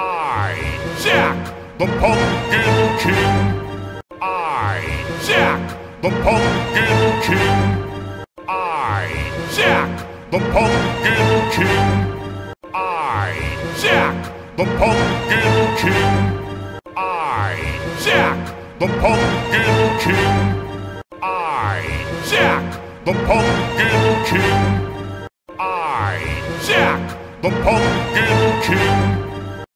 I, Jack, the Pumpkin King. I, Jack, the Pumpkin King. I, Jack, the Pumpkin King. I, Jack, the Pumpkin King. I, Jack, the Pumpkin King. I, Jack, the Pumpkin King. I, Jack, the Pumpkin King.